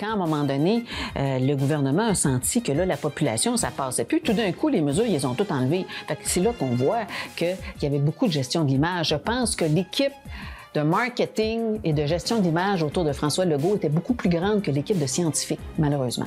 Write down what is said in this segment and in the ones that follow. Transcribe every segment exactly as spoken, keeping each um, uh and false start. Quand, à un moment donné, euh, le gouvernement a senti que là, la population, ça passait plus, tout d'un coup, les mesures, ils les ont toutes enlevées. Fait que c'est là qu'on voit qu'il y avait beaucoup de gestion de l'image. Je pense que l'équipe de marketing et de gestion d'image autour de François Legault était beaucoup plus grande que l'équipe de scientifiques, malheureusement.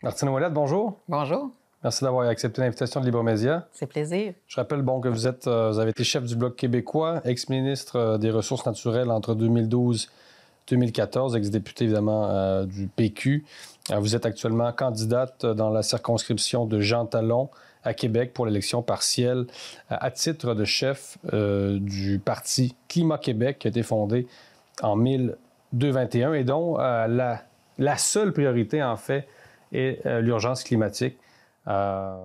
Martine Ouellet, bonjour. Bonjour. Merci d'avoir accepté l'invitation de Libre Média. C'est plaisir. Je rappelle bon, que vous, êtes, vous avez été chef du Bloc québécois, ex-ministre des Ressources naturelles entre deux mille douze et deux mille quatorze, ex-député évidemment euh, du P Q. Vous êtes actuellement candidate dans la circonscription de Jean-Talon à Québec pour l'élection partielle à titre de chef euh, du Parti Climat Québec qui a été fondé en mille deux cent vingt et un et dont euh, la, la seule priorité en fait et euh, l'urgence climatique, euh,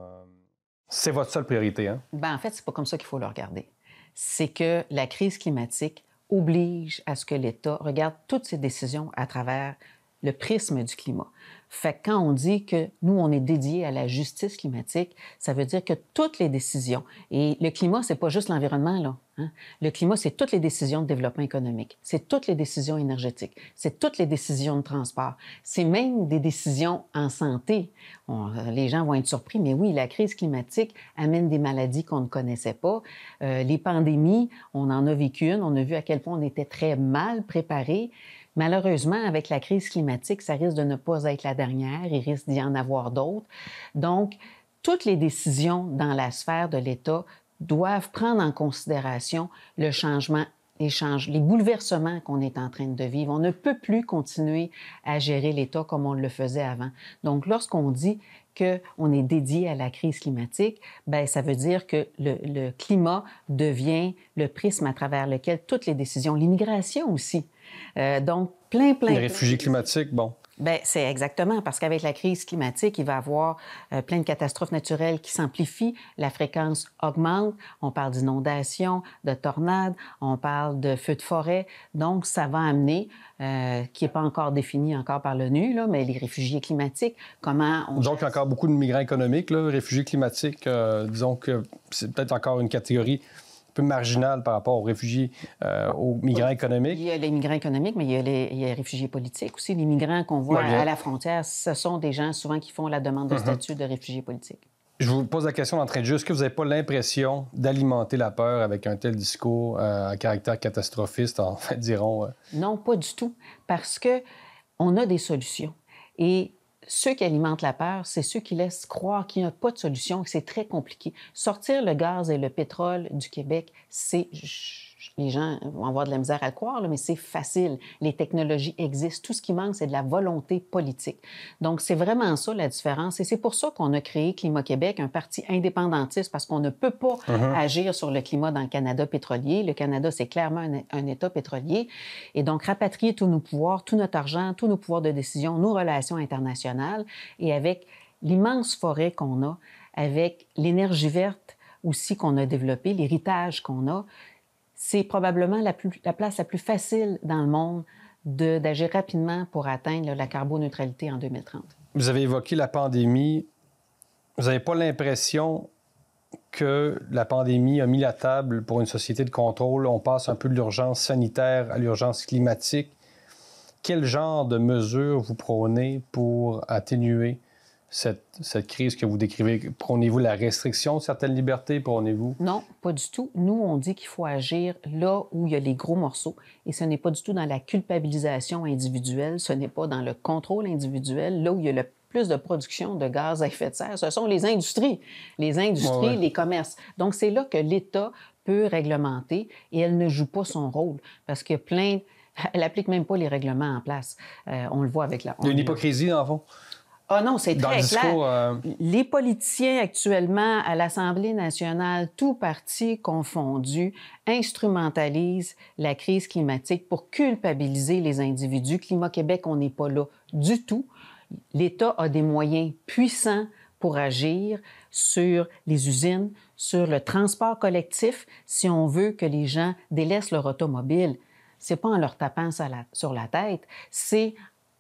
c'est votre seule priorité, hein? Bien, en fait, c'est pas comme ça qu'il faut le regarder. C'est que la crise climatique oblige à ce que l'État regarde toutes ses décisions à travers le prisme du climat. Fait que quand on dit que nous, on est dédié à la justice climatique, ça veut dire que toutes les décisions, et le climat, c'est pas juste l'environnement, là. Hein? Le climat, c'est toutes les décisions de développement économique, c'est toutes les décisions énergétiques, c'est toutes les décisions de transport, c'est même des décisions en santé. On, les gens vont être surpris, mais oui, la crise climatique amène des maladies qu'on ne connaissait pas. Euh, les pandémies, on en a vécu une, on a vu à quel point on était très mal préparés. Malheureusement, avec la crise climatique, ça risque de ne pas être la dernière, il risque d'y en avoir d'autres. Donc, toutes les décisions dans la sphère de l'État doivent prendre en considération le changement, les, change, les bouleversements qu'on est en train de vivre. On ne peut plus continuer à gérer l'État comme on le faisait avant. Donc, lorsqu'on dit qu'on est dédié à la crise climatique, bien, ça veut dire que le, le climat devient le prisme à travers lequel toutes les décisions, l'immigration aussi. Euh, donc, plein, plein... Les réfugiés climatiques, bon... Bien, c'est exactement, parce qu'avec la crise climatique, il va y avoir euh, plein de catastrophes naturelles qui s'amplifient, la fréquence augmente, on parle d'inondations, de tornades, on parle de feux de forêt, donc ça va amener, euh, qui n'est pas encore défini encore par l'ONU, là, mais les réfugiés climatiques, comment on... Donc, il y a encore beaucoup de migrants économiques, là, réfugiés climatiques, euh, disons que c'est peut-être encore une catégorie... peu marginal par rapport aux réfugiés, euh, aux migrants économiques. Il y a les migrants économiques, mais il y a les, il y a les réfugiés politiques aussi. Les migrants qu'on voit ouais, à la frontière, ce sont des gens souvent qui font la demande de mm-hmm. statut de réfugiés politiques. Je vous pose la question d'entrée de jeu. Est-ce que vous n'avez pas l'impression d'alimenter la peur avec un tel discours euh, à caractère catastrophiste, en fait, dirons? Euh... Non, pas du tout, parce qu'on a des solutions. Et... ceux qui alimentent la peur, c'est ceux qui laissent croire qu'il n'y a pas de solution, que c'est très compliqué. Sortir le gaz et le pétrole du Québec, c'est... les gens vont avoir de la misère à le croire, là, mais c'est facile. Les technologies existent. Tout ce qui manque, c'est de la volonté politique. Donc, c'est vraiment ça, la différence. Et c'est pour ça qu'on a créé Climat Québec, un parti indépendantiste, parce qu'on ne peut pas mm-hmm. agir sur le climat dans le Canada pétrolier. Le Canada, c'est clairement un, un État pétrolier. Et donc, rapatrier tous nos pouvoirs, tout notre argent, tous nos pouvoirs de décision, nos relations internationales, et avec l'immense forêt qu'on a, avec l'énergie verte aussi qu'on a développée, l'héritage qu'on a, c'est probablement la, plus, la place la plus facile dans le monde d'agir rapidement pour atteindre la carboneutralité en deux mille trente. Vous avez évoqué la pandémie. Vous n'avez pas l'impression que la pandémie a mis la table pour une société de contrôle? On passe un peu de l'urgence sanitaire à l'urgence climatique. Quel genre de mesures vous prônez pour atténuer Cette, cette crise que vous décrivez? Prônez-vous la restriction de certaines libertés? Prônez-vous? Non, pas du tout. Nous, on dit qu'il faut agir là où il y a les gros morceaux. Et ce n'est pas du tout dans la culpabilisation individuelle, ce n'est pas dans le contrôle individuel, là où il y a le plus de production de gaz à effet de serre. Ce sont les industries, les industries, ouais, ouais. les commerces. Donc, c'est là que l'État peut réglementer et elle ne joue pas son rôle parce qu'il y a plein... Elle n'applique même pas les règlements en place. Euh, on le voit avec la... Il y a une hypocrisie, dans le fond. Ah non, c'est très clair. Euh... Les politiciens actuellement à l'Assemblée nationale, tous partis confondus, instrumentalisent la crise climatique pour culpabiliser les individus. Climat Québec, on n'est pas là du tout. L'État a des moyens puissants pour agir sur les usines, sur le transport collectif, si on veut que les gens délaissent leur automobile. Ce n'est pas en leur tapant sur la tête, c'est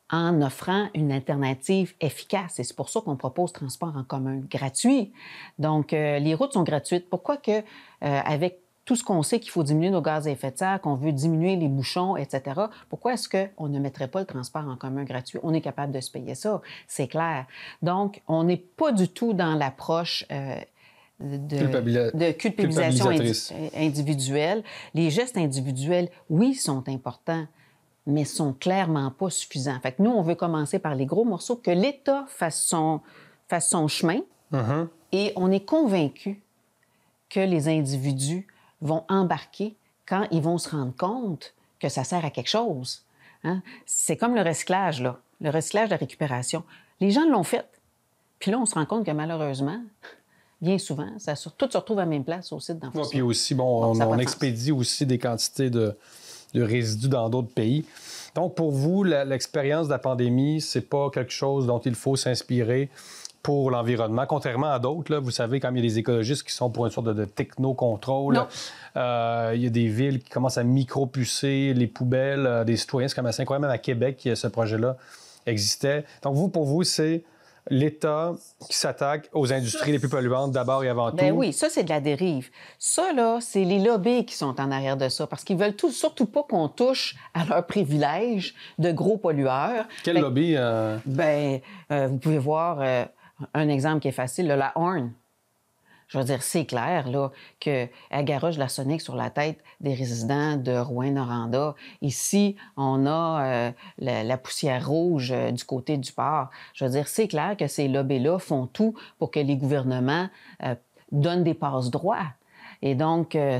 en offrant une alternative efficace. Et c'est pour ça qu'on propose transport en commun gratuit. Donc, euh, les routes sont gratuites. Pourquoi que, euh, avec tout ce qu'on sait qu'il faut diminuer nos gaz à effet de serre, qu'on veut diminuer les bouchons, et cetera, pourquoi est-ce qu'on ne mettrait pas le transport en commun gratuit? On est capable de se payer ça, c'est clair. Donc, on n'est pas du tout dans l'approche euh, de, Culpabilis... de culpabilisation indi- individuelle. Les gestes individuels, oui, sont importants, mais sont clairement pas suffisants. Fait que nous, on veut commencer par les gros morceaux, que l'État fasse son, fasse son chemin, uh-huh. et on est convaincu que les individus vont embarquer quand ils vont se rendre compte que ça sert à quelque chose. Hein? C'est comme le recyclage, là, le recyclage de la récupération. Les gens l'ont fait. Puis là, on se rend compte que malheureusement, bien souvent, ça se... tout se retrouve à la même place au site d'enfouissement. Ouais, puis aussi, bon, Donc, on, on expédie sens. aussi des quantités de, de résidus dans d'autres pays. Donc, pour vous, la, l'expérience de la pandémie, c'est pas quelque chose dont il faut s'inspirer pour l'environnement, contrairement à d'autres. Là, vous savez, quand il y a des écologistes qui sont pour une sorte de techno-contrôle, euh, il y a des villes qui commencent à micro-pucer les poubelles euh, des citoyens. C'est quand même assez incroyable. Même à Québec, ce projet-là existait. Donc, vous, pour vous, c'est l'État qui s'attaque aux industries les plus polluantes d'abord et avant tout. Bien oui, ça, c'est de la dérive. Ça, là, c'est les lobbies qui sont en arrière de ça, parce qu'ils veulent tout, surtout pas qu'on touche à leur privilège de gros pollueurs. Quel fait... lobby? Euh... Bien, euh, vous pouvez voir... Euh... Un exemple qui est facile, là, la Horn. Je veux dire, c'est clair là, qu'elle garoche la sonique sur la tête des résidents de Rouyn-Noranda. Ici, on a euh, la, la poussière rouge euh, du côté du port. Je veux dire, c'est clair que ces lobbies-là font tout pour que les gouvernements euh, donnent des passe-droits. Et donc, euh,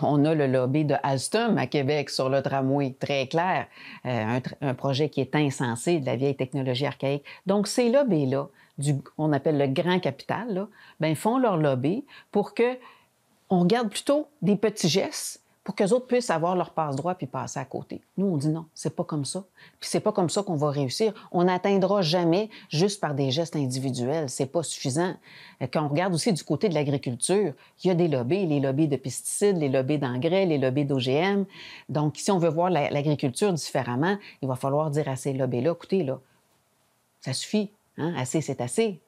on a le lobby de Alstom à Québec sur le tramway, très clair. Euh, un, tra- un projet qui est insensé, de la vieille technologie archaïque. Donc, ces lobbies-là, Du, on appelle le grand capital, là, bien, font leur lobby pour qu'on regarde plutôt des petits gestes pour qu'eux autres puissent avoir leur passe-droit puis passer à côté. Nous, on dit non, c'est pas comme ça. Puis c'est pas comme ça qu'on va réussir. On n'atteindra jamais juste par des gestes individuels. C'est pas suffisant. Quand on regarde aussi du côté de l'agriculture, il y a des lobbies, les lobbies de pesticides, les lobbies d'engrais, les lobbies d'O G M. Donc, si on veut voir la, l'agriculture différemment, il va falloir dire à ces lobbies-là, écoutez, là, ça suffit. Hein? Assez, c'est assez.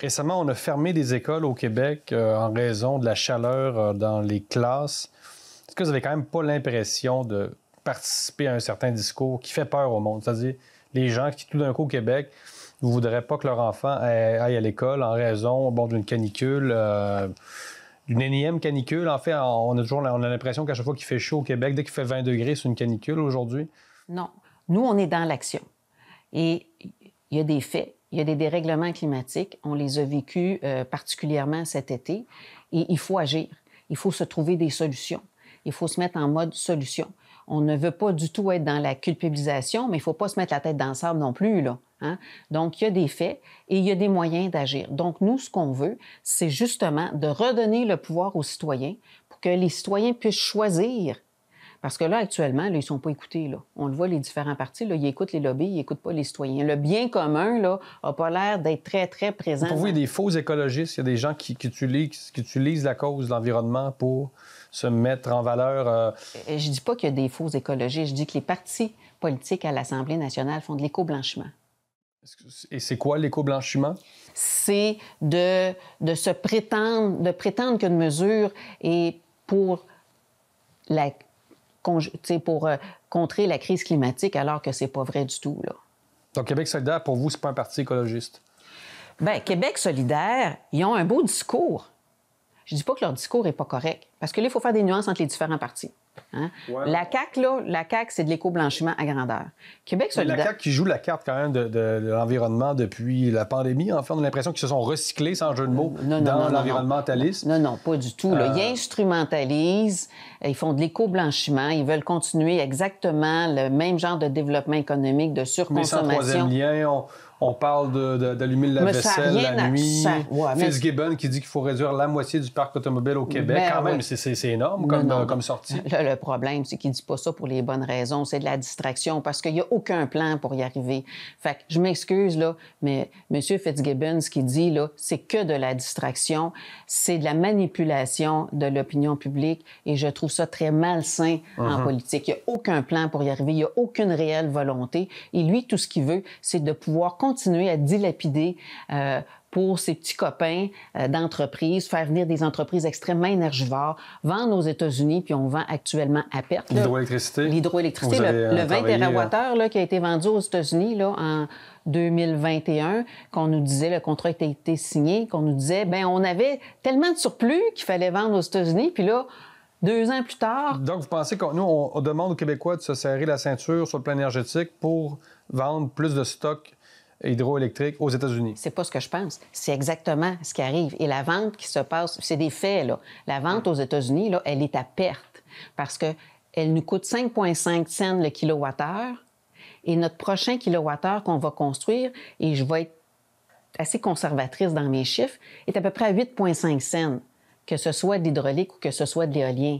Récemment, on a fermé des écoles au Québec euh, en raison de la chaleur euh, dans les classes. Est-ce que vous n'avez quand même pas l'impression de participer à un certain discours qui fait peur au monde? C'est-à-dire, les gens qui, tout d'un coup, au Québec, ne voudraient pas que leur enfant aille, aille à l'école en raison bon, d'une canicule, euh, d'une énième canicule. En fait, on a toujours on a l'impression qu'à chaque fois qu'il fait chaud au Québec, dès qu'il fait vingt degrés, c'est une canicule aujourd'hui. Non. Nous, on est dans l'action. Et il y a des faits. Il y a des dérèglements climatiques. On les a vécus euh, particulièrement cet été. Et il faut agir. Il faut se trouver des solutions. Il faut se mettre en mode solution. On ne veut pas du tout être dans la culpabilisation, mais il ne faut pas se mettre la tête dans le sable non plus, là. Hein? Donc, il y a des faits et il y a des moyens d'agir. Donc, nous, ce qu'on veut, c'est justement de redonner le pouvoir aux citoyens pour que les citoyens puissent choisir. Parce que là, actuellement, là, ils ne sont pas écoutés. Là. On le voit, les différents partis, là, ils écoutent les lobbies, ils n'écoutent pas les citoyens. Le bien commun n'a pas l'air d'être très, très présent. Pour vous, il y a des faux écologistes, il y a des gens qui, qui, utilisent, qui utilisent la cause de l'environnement pour se mettre en valeur. Euh... Je ne dis pas qu'il y a des faux écologistes, je dis que les partis politiques à l'Assemblée nationale font de l'éco-blanchiment. Et c'est quoi l'éco-blanchiment? C'est de, de se prétendre, de prétendre qu'une mesure est pour la... pour euh, contrer la crise climatique, alors que c'est pas vrai du tout, là. Donc, Québec solidaire, pour vous, c'est pas un parti écologiste? Bien, Québec solidaire, ils ont un beau discours. Je dis pas que leur discours est pas correct, parce que là, il faut faire des nuances entre les différents partis. Hein? Ouais. La C A Q, là, la C A Q, c'est de l'éco-blanchiment à grandeur. Québec solidaire... La C A Q qui joue la carte, quand même, de, de, de l'environnement depuis la pandémie, en fait, on a l'impression qu'ils se sont recyclés, sans jeu de mots, non, non, dans non, non, l'environnementalisme. Non, non, non, pas du tout. Là. Euh... Ils instrumentalisent, ils font de l'éco-blanchiment, ils veulent continuer exactement le même genre de développement économique, de surconsommation. Mais sans troisième lien, on... On parle de, de, d'allumer le lave-vaisselle la nuit. Ça... Ouais, mais... Fitzgibbon qui dit qu'il faut réduire la moitié du parc automobile au Québec. Ben, quand même, oui. c'est, c'est, c'est énorme comme, non, non, euh, comme sortie. Le, le problème, c'est qu'il ne dit pas ça pour les bonnes raisons, c'est de la distraction, parce qu'il n'y a aucun plan pour y arriver. Fait que je m'excuse, là, mais M. Fitzgibbon, ce qu'il dit, là, c'est que de la distraction, c'est de la manipulation de l'opinion publique, et je trouve ça très malsain mm-hmm. en politique. Il n'y a aucun plan pour y arriver, il n'y a aucune réelle volonté, et lui, tout ce qu'il veut, c'est de pouvoir continuer à dilapider euh, pour ses petits copains d'entreprises, faire venir des entreprises extrêmement énergivores, vendre aux États-Unis, puis on vend actuellement à perte. L'hydroélectricité? L'hydroélectricité, le, le vingt térawattheures là, qui a été vendu aux États-Unis là, en deux mille vingt et un, qu'on nous disait, le contrat a été signé, qu'on nous disait, bien, on avait tellement de surplus qu'il fallait vendre aux États-Unis, puis là, deux ans plus tard... Donc, vous pensez que nous, on, on demande aux Québécois de se serrer la ceinture sur le plan énergétique pour vendre plus de stocks hydroélectrique aux États-Unis? C'est pas ce que je pense. C'est exactement ce qui arrive. Et la vente qui se passe, c'est des faits, là. La vente aux États-Unis, là, elle est à perte parce qu'elle nous coûte cinq virgule cinq cents le kilowattheure et notre prochain kilowattheure qu'on va construire, et je vais être assez conservatrice dans mes chiffres, est à peu près à huit virgule cinq cents, que ce soit de l'hydraulique ou que ce soit de l'éolien.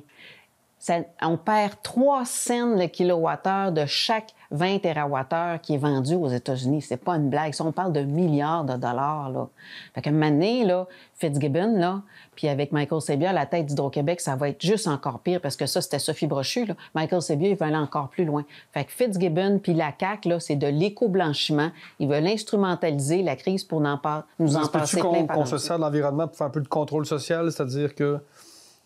Ça, on perd trois cents le kilowattheure de chaque vingt térawattheures qui est vendu aux États-Unis. C'est pas une blague. Ça, on parle de milliards de dollars, là. Fait qu'à un moment donné, là, Fitzgibbon, là, puis avec Michael Sebia, la tête d'Hydro-Québec, ça va être juste encore pire parce que ça, c'était Sophie Brochu, là. Michael Sebia, il veut aller encore plus loin. Fait que Fitzgibbon puis la C A Q, là, c'est de l'éco-blanchiment. Ils veulent instrumentaliser la crise pour nous par... nous en passer plein qu'on, par qu'on se sert de l'environnement pour faire un peu de contrôle social, c'est-à-dire que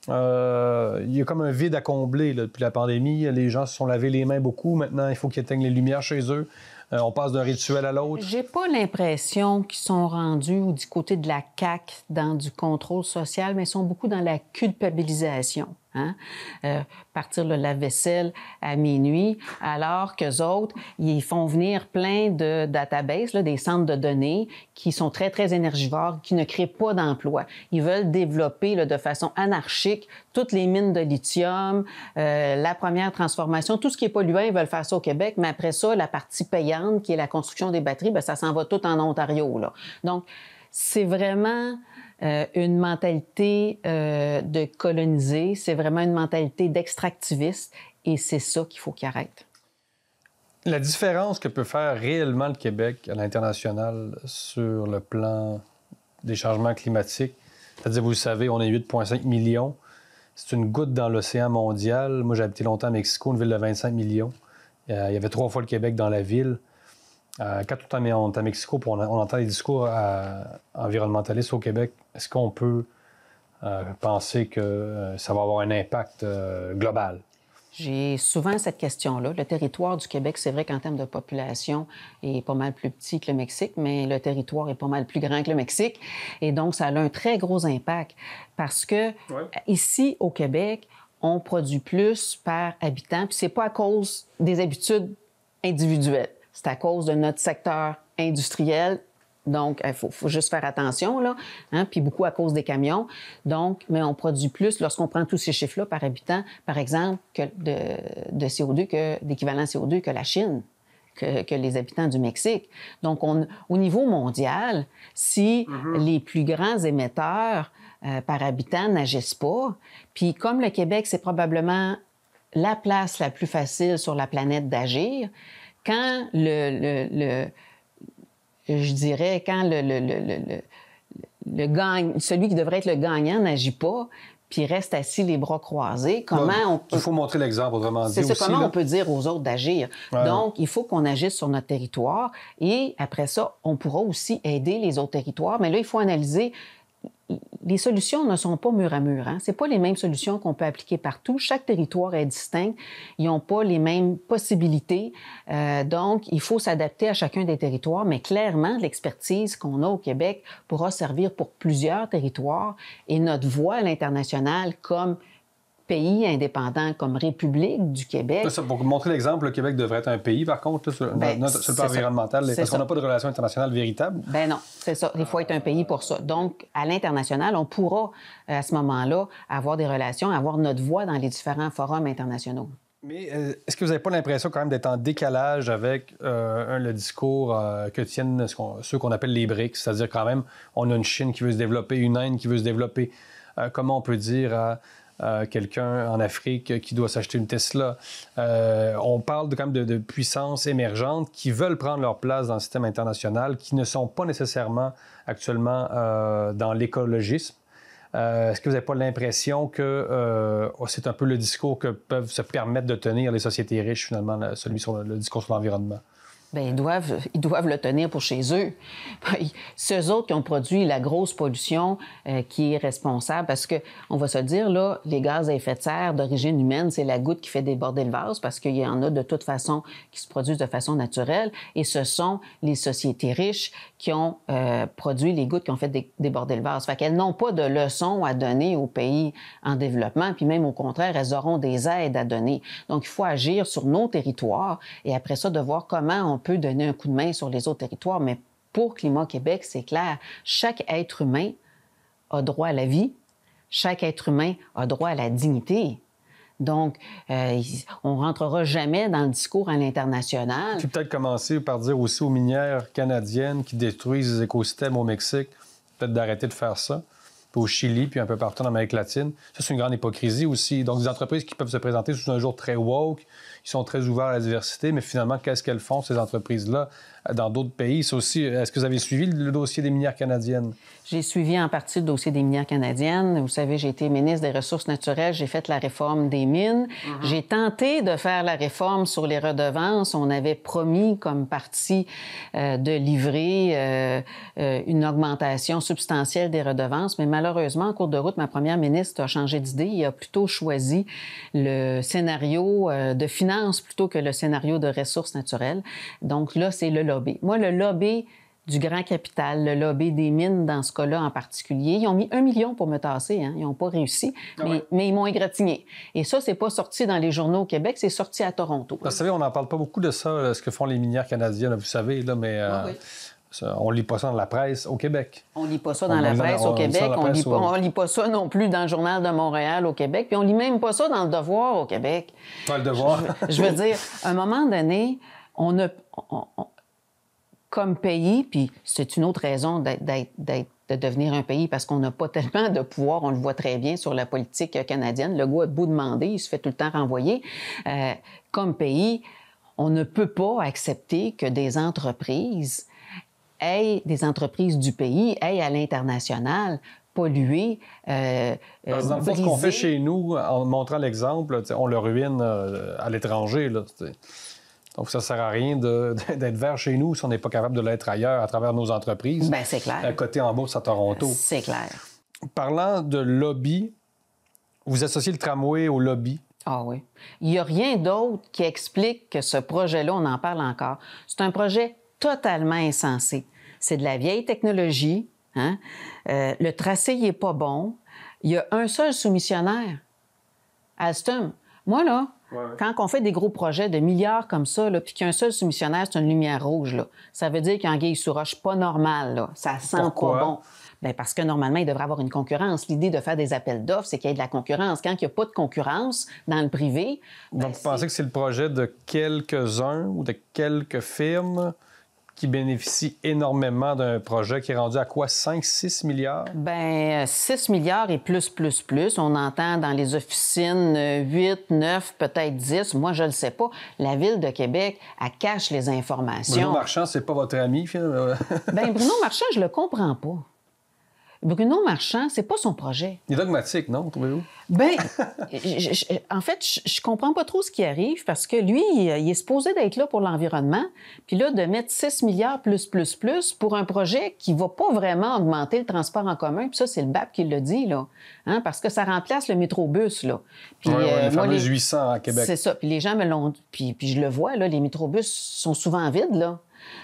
Euh, il y a comme un vide à combler là, depuis la pandémie. Les gens se sont lavé les mains beaucoup. Maintenant, il faut qu'ils éteignent les lumières chez eux. Euh, on passe d'un rituel à l'autre. J'ai pas l'impression qu'ils sont rendus ou du côté de la C A Q dans du contrôle social, mais ils sont beaucoup dans la culpabilisation. Hein? Euh, partir le lave-vaisselle à minuit, alors qu'eux autres, ils font venir plein de databases, là, des centres de données qui sont très, très énergivores, qui ne créent pas d'emploi. Ils veulent développer là, de façon anarchique toutes les mines de lithium, euh, la première transformation, tout ce qui est polluant, ils veulent faire ça au Québec, mais après ça, la partie payante, qui est la construction des batteries, bien, ça s'en va tout en Ontario, là. Donc, c'est vraiment... Euh, une mentalité euh, de coloniser, c'est vraiment une mentalité d'extractiviste et c'est ça qu'il faut qu'il arrête. La différence que peut faire réellement le Québec à l'international sur le plan des changements climatiques, c'est-à-dire, vous le savez, on est huit virgule cinq millions, c'est une goutte dans l'océan mondial. Moi, j'ai habité longtemps à Mexico, une ville de vingt-cinq millions. Euh, il y avait trois fois le Québec dans la ville. Euh, quand on est à Mexico, on, on entend les discours euh, environnementalistes au Québec, est-ce qu'on peut euh, penser que euh, ça va avoir un impact euh, global? J'ai souvent cette question-là. Le territoire du Québec, c'est vrai qu'en termes de population, est pas mal plus petit que le Mexique, mais le territoire est pas mal plus grand que le Mexique. Et donc, ça a un très gros impact parce que ouais. Ici, au Québec, on produit plus par habitant, puis c'est pas à cause des habitudes individuelles. C'est à cause de notre secteur industriel. Donc, il faut, faut juste faire attention, là. Hein? Puis beaucoup à cause des camions. Donc, mais on produit plus, lorsqu'on prend tous ces chiffres-là par habitant, par exemple, que de, de C O deux, que, d'équivalent C O deux que la Chine, que, que les habitants du Mexique. Donc, on, au niveau mondial, si mm-hmm. les plus grands émetteurs euh, par habitant n'agissent pas, puis comme le Québec, c'est probablement la place la plus facile sur la planète d'agir, quand le, le, le, je dirais, quand le, le, le, le, le gagne, celui qui devrait être le gagnant n'agit pas, puis reste assis les bras croisés, comment ouais, on peut... Il faut montrer l'exemple, autrement dit. C'est ça, aussi, comment là... on peut dire aux autres d'agir. Ouais. Donc, il faut qu'on agisse sur notre territoire et après ça, on pourra aussi aider les autres territoires. Mais là, il faut analyser... Les solutions ne sont pas mur à mur. Hein? Ce n'est pas les mêmes solutions qu'on peut appliquer partout. Chaque territoire est distinct. Ils n'ont pas les mêmes possibilités. Euh, donc, il faut s'adapter à chacun des territoires. Mais clairement, l'expertise qu'on a au Québec pourra servir pour plusieurs territoires. Et notre voix à l'international comme pays indépendant, comme République du Québec... Ça, pour montrer l'exemple, le Québec devrait être un pays, par contre, sur, ben, notre, sur le plan environnemental, parce ça. qu'on n'a pas de relation internationale véritable. Ben non, c'est ça. Il faut être un pays pour ça. Donc, à l'international, on pourra, à ce moment-là, avoir des relations, avoir notre voix dans les différents forums internationaux. Mais est-ce que vous n'avez pas l'impression quand même d'être en décalage avec euh, le discours euh, que tiennent ce qu'on, ceux qu'on appelle les BRICS? C'est-à-dire quand même, on a une Chine qui veut se développer, une Inde qui veut se développer. Euh, comment on peut dire... Euh, euh, quelqu'un en Afrique qui doit s'acheter une Tesla. Euh, on parle de, quand même de, de puissances émergentes qui veulent prendre leur place dans le système international, qui ne sont pas nécessairement actuellement euh, dans l'écologisme. Euh, est-ce que vous n'avez pas l'impression que euh, oh, c'est un peu le discours que peuvent se permettre de tenir les sociétés riches, finalement, celui sur le, le discours sur l'environnement? Bien, ils doivent, ils doivent le tenir pour chez eux. Ceux autres qui ont produit la grosse pollution euh, qui est responsable, parce que on va se dire, là, les gaz à effet de serre d'origine humaine, c'est la goutte qui fait déborder le vase, parce qu'il y en a de toute façon qui se produisent de façon naturelle, et ce sont les sociétés riches qui ont euh, produit les gouttes qui ont fait dé- déborder le vase. Fait qu'elles n'ont pas de leçons à donner aux pays en développement, puis même au contraire, elles auront des aides à donner. Donc, il faut agir sur nos territoires, et après ça, de voir comment on On peut donner un coup de main sur les autres territoires, mais pour Climat Québec, c'est clair, chaque être humain a droit à la vie, chaque être humain a droit à la dignité. Donc, euh, on ne rentrera jamais dans le discours à l'international. Puis peut-être commencer par dire aussi aux minières canadiennes qui détruisent les écosystèmes au Mexique, peut-être d'arrêter de faire ça, puis au Chili, puis un peu partout en Amérique latine. Ça, c'est une grande hypocrisie aussi. Donc, des entreprises qui peuvent se présenter sous un jour très woke, ils sont très ouverts à la diversité, mais finalement, qu'est-ce qu'elles font, ces entreprises-là, dans d'autres pays? C'est aussi... Est-ce que vous avez suivi le dossier des minières canadiennes? J'ai suivi en partie le dossier des minières canadiennes. Vous savez, j'ai été ministre des Ressources naturelles, j'ai fait la réforme des mines. Mm-hmm. J'ai tenté de faire la réforme sur les redevances. On avait promis comme parti euh, de livrer euh, euh, une augmentation substantielle des redevances, mais malheureusement, en cours de route, ma première ministre a changé d'idée. Il a plutôt choisi le scénario euh, de finances plutôt que le scénario de ressources naturelles. Donc là, c'est le lobby. Moi, le lobby du grand capital, le lobby des mines dans ce cas-là en particulier. Ils ont mis un million pour me tasser, hein. Ils n'ont pas réussi, ah ouais. mais, mais ils m'ont égratigné. Et ça, c'est pas sorti dans les journaux au Québec, c'est sorti à Toronto. Vous savez, on n'en parle pas beaucoup de ça, ce que font les minières canadiennes, vous savez, là, mais... Euh... Ah oui. On ne lit pas ça dans la presse au Québec. On ne lit pas ça dans la presse au Québec. On ne lit pas ça non plus dans le Journal de Montréal au Québec. Puis on ne lit même pas ça dans Le Devoir au Québec. Pas Le Devoir. Je, je veux dire, à un moment donné, on a... On, on, comme pays, puis c'est une autre raison d'être, d'être, d'être, de devenir un pays, parce qu'on n'a pas tellement de pouvoir, on le voit très bien sur la politique canadienne. Legault a beau demander, il se fait tout le temps renvoyer. Euh, comme pays, on ne peut pas accepter que des entreprises aient, des entreprises du pays, aient à l'international polluer, euh, euh, dans le fond, ce qu'on fait chez nous, en montrant l'exemple, on le ruine à l'étranger, là, t'sais. Donc, ça ne sert à rien de, d'être vert chez nous si on n'est pas capable de l'être ailleurs à travers nos entreprises. Bien, c'est clair. Côté en bourse à Toronto. C'est clair. Parlant de lobby, vous associez le tramway au lobby. Ah oui. Il n'y a rien d'autre qui explique que ce projet-là, on en parle encore. C'est un projet totalement insensé. C'est de la vieille technologie. Hein? Euh, le tracé n'est pas bon. Il y a un seul soumissionnaire, Alstom. Moi, là... Ouais. Quand on fait des gros projets de milliards comme ça, là, puis qu'un seul soumissionnaire, c'est une lumière rouge, là, ça veut dire qu'anguille sous roche, pas normal, là. Ça sent Pourquoi? Pas bon. Bien, parce que normalement, il devrait avoir une concurrence. L'idée de faire des appels d'offres, c'est qu'il y ait de la concurrence. Quand il n'y a pas de concurrence dans le privé... Bien, donc, vous c'est... pensez que c'est le projet de quelques-uns ou de quelques firmes qui bénéficient énormément d'un projet qui est rendu à quoi? cinq, six milliards? Bien, six milliards et plus, plus, plus. On entend dans les officines huit, neuf, peut-être dix. Moi, je ne le sais pas. La Ville de Québec, elle cache les informations. Bruno Marchand, c'est pas votre ami, finalement. Bien, Bruno Marchand, je le comprends pas. Bruno Marchand, c'est pas son projet. Il est dogmatique, non, trouvez-vous? Bien, je, je, en fait, je, je comprends pas trop ce qui arrive parce que lui, il, il est supposé d'être là pour l'environnement, puis là, de mettre six milliards plus, plus, plus pour un projet qui va pas vraiment augmenter le transport en commun, puis ça, c'est le B A P qui le dit, là, hein, parce que ça remplace le métrobus, là. Puis, oui, oui, euh, les fameux les... huit cents à Québec. C'est ça, puis les gens me l'ont... Puis, puis je le vois, là, les métrobus sont souvent vides, là.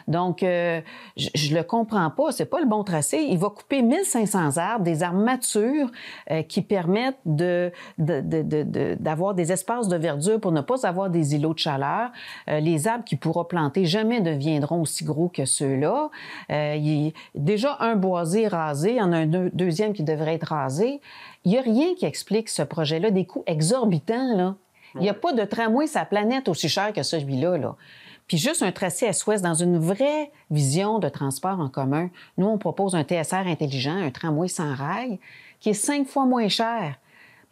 Donc, euh, je, je le comprends pas. C'est pas le bon tracé. Il va couper mille cinq cents arbres, des arbres matures euh, qui permettent de, de, de, de, de, d'avoir des espaces de verdure pour ne pas avoir des îlots de chaleur. Euh, les arbres qu'il pourra planter jamais ne deviendront aussi gros que ceux-là. Euh, il y, déjà, un boisé rasé. Il y en a un deux, deuxième qui devrait être rasé. Il n'y a rien qui explique ce projet-là. Des coûts exorbitants, là. Il n'y a pas de tramway sur la planète aussi cher que celui-là, là. Puis juste un tracé S O S dans une vraie vision de transport en commun. Nous, on propose un T S R intelligent, un tramway sans rail, qui est cinq fois moins cher.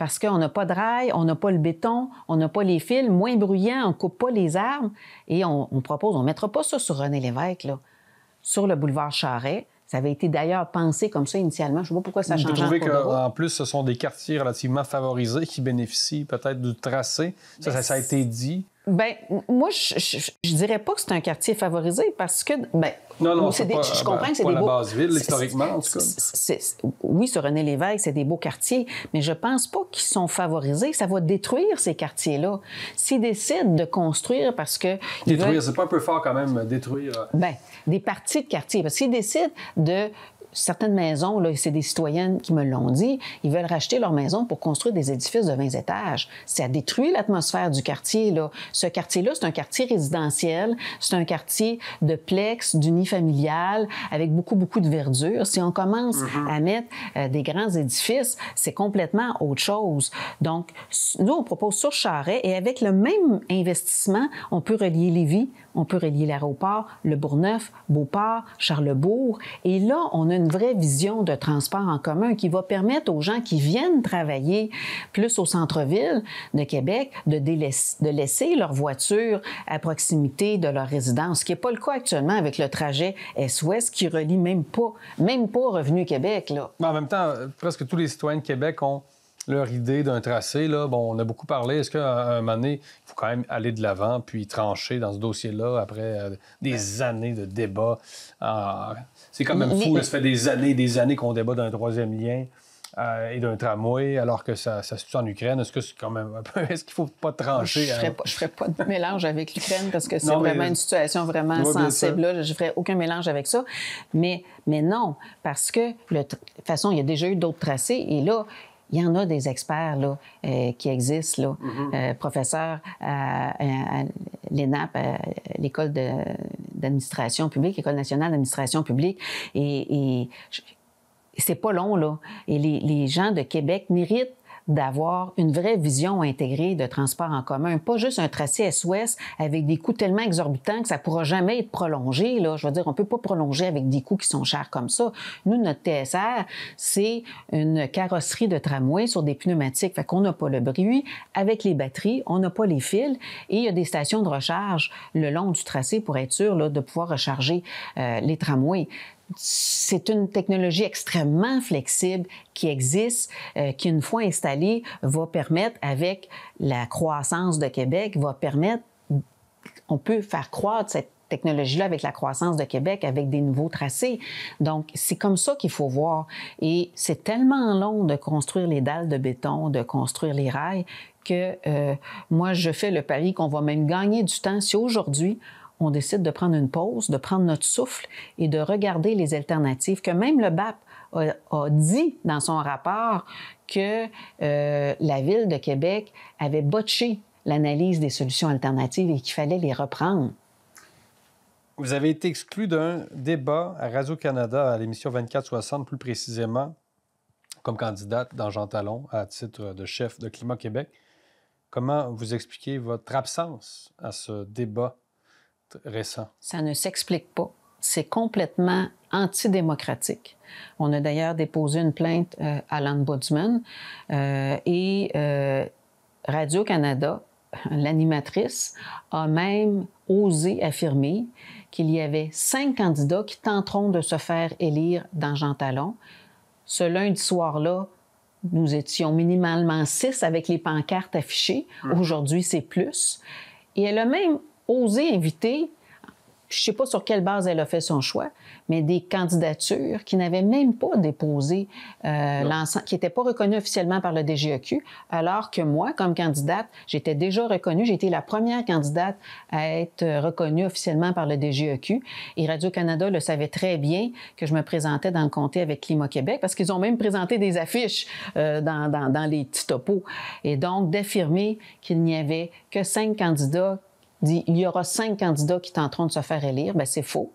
parce qu'on n'a pas de rails, on n'a pas le béton, on n'a pas les fils, moins bruyant, on ne coupe pas les arbres. Et on, on propose, on ne mettra pas ça sur René Lévesque, là, sur le boulevard Charest. Ça avait été d'ailleurs pensé comme ça initialement. Je ne sais pas pourquoi ça a changé. Vous trouvez qu'en plus, ce sont des quartiers relativement favorisés qui bénéficient peut-être du tracé? Ça, ben, ça, ça a été dit. Bien, moi, je ne dirais pas que c'est un quartier favorisé parce que... Ben, non, non, c'est des, pas, je comprends ben, que c'est des la beaux... Basse-Ville, historiquement, en tout cas. C'est, c'est, oui, sur René Lévesque, c'est des beaux quartiers, mais je ne pense pas qu'ils sont favorisés. Ça va détruire ces quartiers-là. S'ils décident de construire parce que... Détruire, veulent... c'est pas un peu fort quand même, détruire... Bien, des parties de quartiers. Parce qu'ils décident de... Certaines maisons, là, c'est des citoyennes qui me l'ont dit, ils veulent racheter leur maison pour construire des édifices de vingt étages. Ça détruit l'atmosphère du quartier, là. Ce quartier-là, c'est un quartier résidentiel, c'est un quartier de plex, d'unifamilial, avec beaucoup, beaucoup de verdure. Si on commence mm-hmm. à mettre euh, des grands édifices, c'est complètement autre chose. Donc, nous, on propose sur Charest, et avec le même investissement, on peut relier Lévis, on peut relier l'aéroport, le Bourgneuf, Beauport, Charlebourg, et là, on a une vraie vision de transport en commun qui va permettre aux gens qui viennent travailler plus au centre-ville de Québec de, délaisser, de laisser leur voiture à proximité de leur résidence, ce qui n'est pas le cas actuellement avec le trajet Est-Ouest qui relie même pas, même pas Revenu Québec, là. Mais en même temps, presque tous les citoyens de Québec ont leur idée d'un tracé, là. Bon, on a beaucoup parlé. Est-ce qu'à un moment donné, il faut quand même aller de l'avant puis trancher dans ce dossier-là après euh, des ouais. années de débats? Euh, c'est quand même fou. Les... Ça fait des années des années qu'on débat d'un troisième lien euh, et d'un tramway alors que ça, ça se tue en Ukraine. Est-ce que c'est quand même un peu... Est-ce qu'il ne faut pas trancher? Je ne hein? ferais pas, pas de mélange avec l'Ukraine parce que c'est non, mais... vraiment une situation vraiment ouais, sensible. Là, je ne ferais aucun mélange avec ça. Mais, mais non, parce que le tra... de toute façon, il y a déjà eu d'autres tracés et là... Il y en a des experts là, euh, qui existent, là, mm-hmm. euh, professeurs à, à, à l'E N A P, à l'École de, d'administration publique, École nationale d'administration publique, et, et c'est pas long, là. Et les, les gens de Québec méritent d'avoir une vraie vision intégrée de transport en commun, pas juste un tracé Est-Ouest avec des coûts tellement exorbitants que ça ne pourra jamais être prolongé, là. Je veux dire, on ne peut pas prolonger avec des coûts qui sont chers comme ça. Nous, notre T S R, c'est une carrosserie de tramway sur des pneumatiques. Fait qu'on n'a pas le bruit. Avec les batteries, on n'a pas les fils. Et il y a des stations de recharge le long du tracé pour être sûr là, de pouvoir recharger euh, les tramways. C'est une technologie extrêmement flexible qui existe, euh, qui, une fois installée, va permettre, avec la croissance de Québec, va permettre, on peut faire croître cette technologie-là avec la croissance de Québec, avec des nouveaux tracés. Donc, c'est comme ça qu'il faut voir. Et c'est tellement long de construire les dalles de béton, de construire les rails, que euh, moi, je fais le pari qu'on va même gagner du temps si aujourd'hui, on décide de prendre une pause, de prendre notre souffle et de regarder les alternatives que même le B A P a, a dit dans son rapport que euh, la Ville de Québec avait botché l'analyse des solutions alternatives et qu'il fallait les reprendre. Vous avez été exclu d'un débat à Radio-Canada, à l'émission vingt-quatre soixante plus précisément, comme candidate dans Jean-Talon à titre de chef de Climat Québec. Comment vous expliquez votre absence à ce débat récent? Ça ne s'explique pas. C'est complètement antidémocratique. On a d'ailleurs déposé une plainte euh, à l'Ombudsman euh, et euh, Radio-Canada, l'animatrice, a même osé affirmer qu'il y avait cinq candidats qui tenteront de se faire élire dans Jean-Talon. Ce lundi soir-là, nous étions minimalement six avec les pancartes affichées. Mmh. Aujourd'hui, c'est plus. Et elle a même oser inviter, je ne sais pas sur quelle base elle a fait son choix, mais des candidatures qui n'avaient même pas déposé euh, l'ensemble, qui n'étaient pas reconnues officiellement par le D G E Q, alors que moi, comme candidate, j'étais déjà reconnue, j'étais la première candidate à être reconnue officiellement par le D G E Q, et Radio-Canada le savait très bien que je me présentais dans le comté avec Climat Québec, parce qu'ils ont même présenté des affiches euh, dans, dans, dans les petits topos. Et donc, d'affirmer qu'il n'y avait que cinq candidats dit, il y aura cinq candidats qui tenteront de se faire élire, bien, c'est faux.